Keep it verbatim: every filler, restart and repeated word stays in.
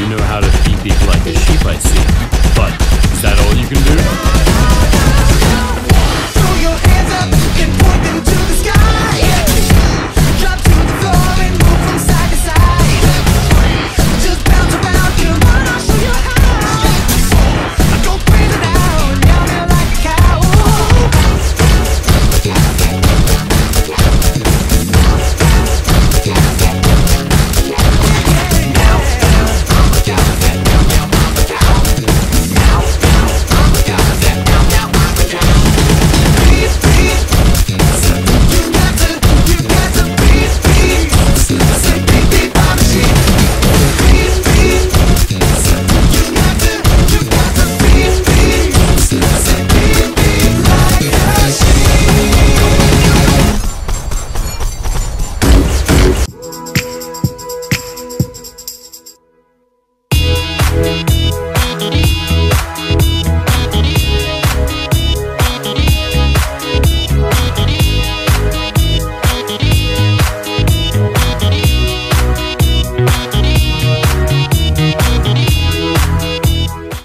You know how to feed people like a sheep, I see. But is that all you can do? Throw your hands up and point them to the sky. Drop to the floor and move from side to side. Just bounce around, come on, I'll show you how. Go breathe it out, down there like a cow. We'll be right back.